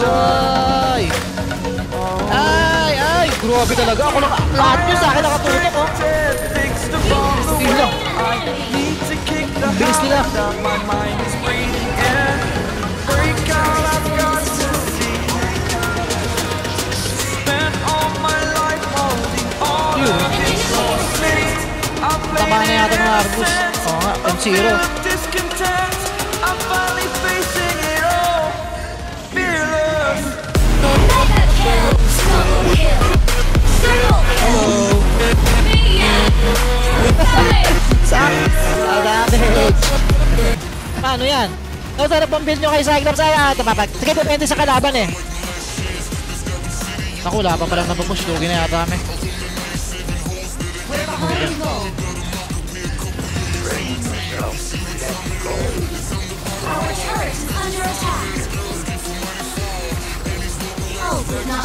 Ay! Ay! Ay! Grabe talaga. Ako na, lahat nyo sa akin nakatutok, oh. Bilis nila. Tama na yata ng Argus. Oo nga, M0. Hello! Savage! Paano yan? Kung sarap ang build nyo kay Cyclops ay sige, depende sa kalaban eh. Naku, laban pa lang napapush. Lugi na yata kami. Our turret's under attack. Oh, we're not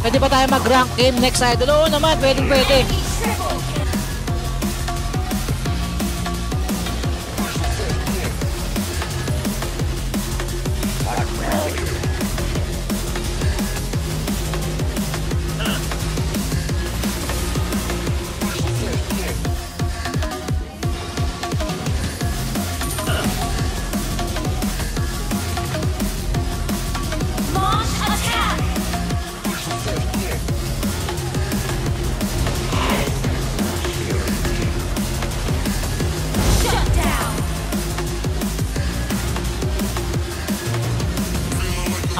Pwede pa tayo mag-rank game next idol. Oo naman, pwedeng pwede.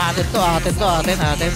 Atin to, atin to, atin, atin.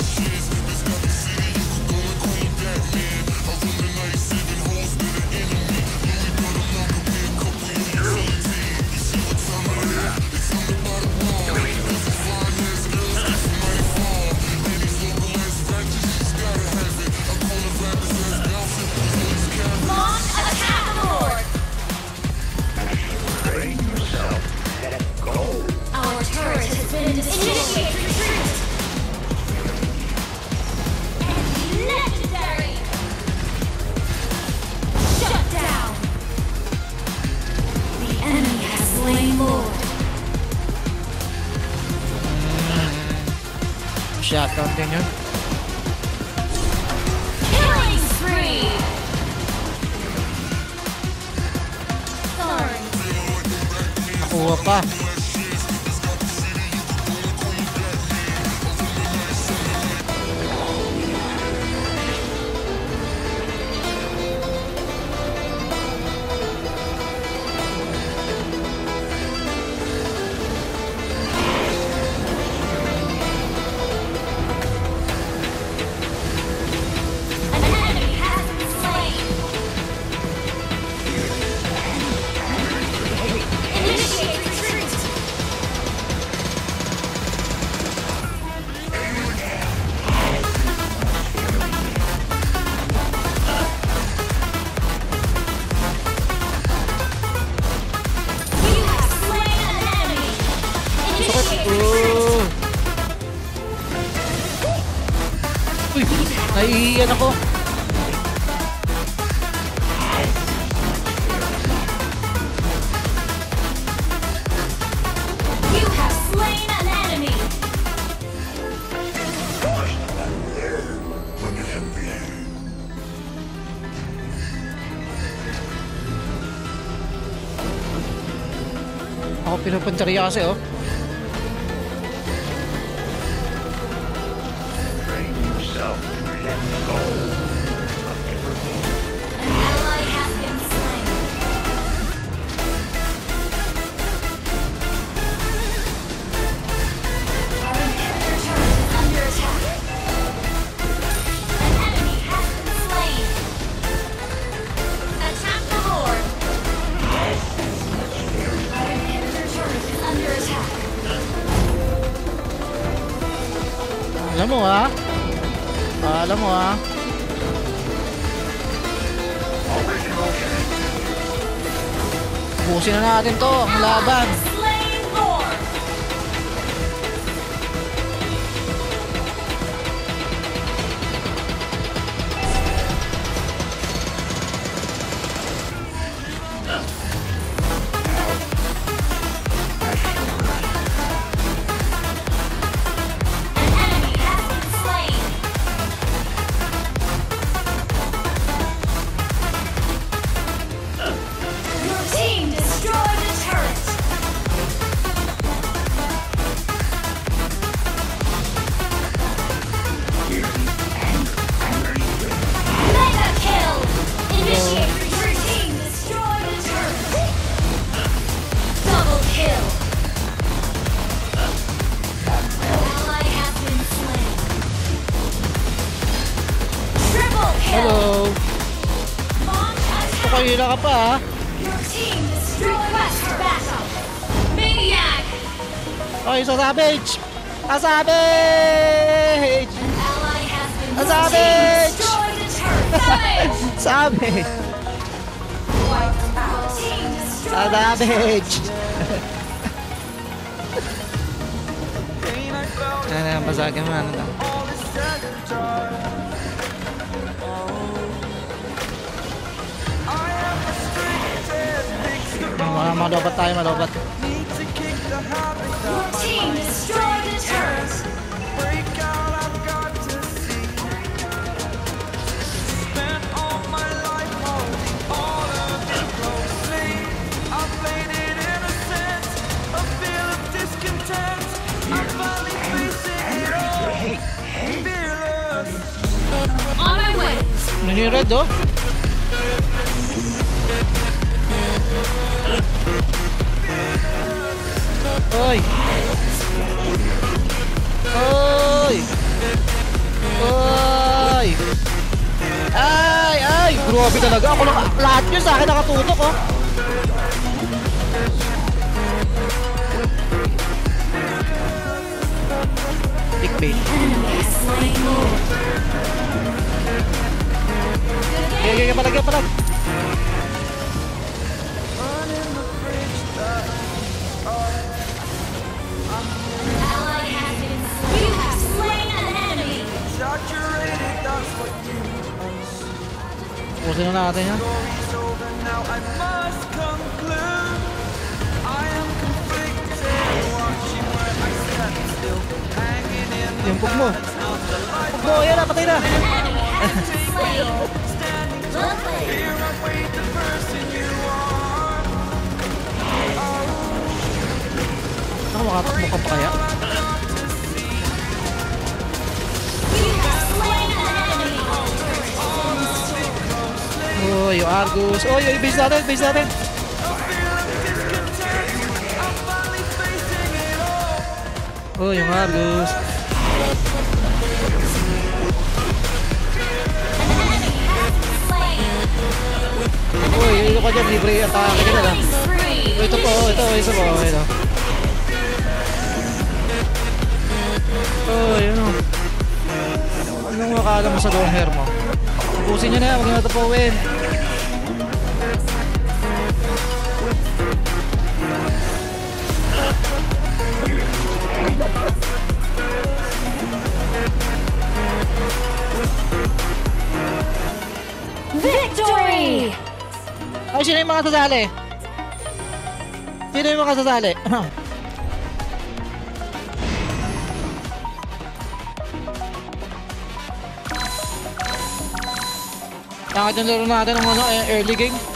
Shotgun din yun. Killing spree! Sorry. Nakuha pa. Naiiyan ako. You have slain an enemy. Ako pinapantarya kasi oh. Alam mo ha? Alam mo ha. Busin na natin to, ang laban. Hello. Pakahila ka pa ha. Okay, so savage. Savage. Savage. Savage. Savage. Ano yan, basagin mo. Ano lang. Madobat tayo, madobat. Nanired oh. Oy. Oy. Oy. Ay, ay, grabe talaga. Ako lang, lahat yun sa akin nakatutok, oh. Clickbait. Gaya palag, gaya palag. Pusin na natin yan. Yung pug mo. Pug mo, ayan na, patay na. Ako makatakbo ka pa kaya? Oy, yung Argus. Oy, yung base natin, base natin. Oy, yung Argus. Oy, ito ka dyan, libre atake ka na lang. Oy, ito po, ito, isa po. Oy, ano. Anong akala mo sa doon hair mo? Pusin nyo na yan, huwag nyo natapawin. Victory! Ay, sino yung mga sasali? Sino yung mga sasali? Nakakit yung laro natin ng early game.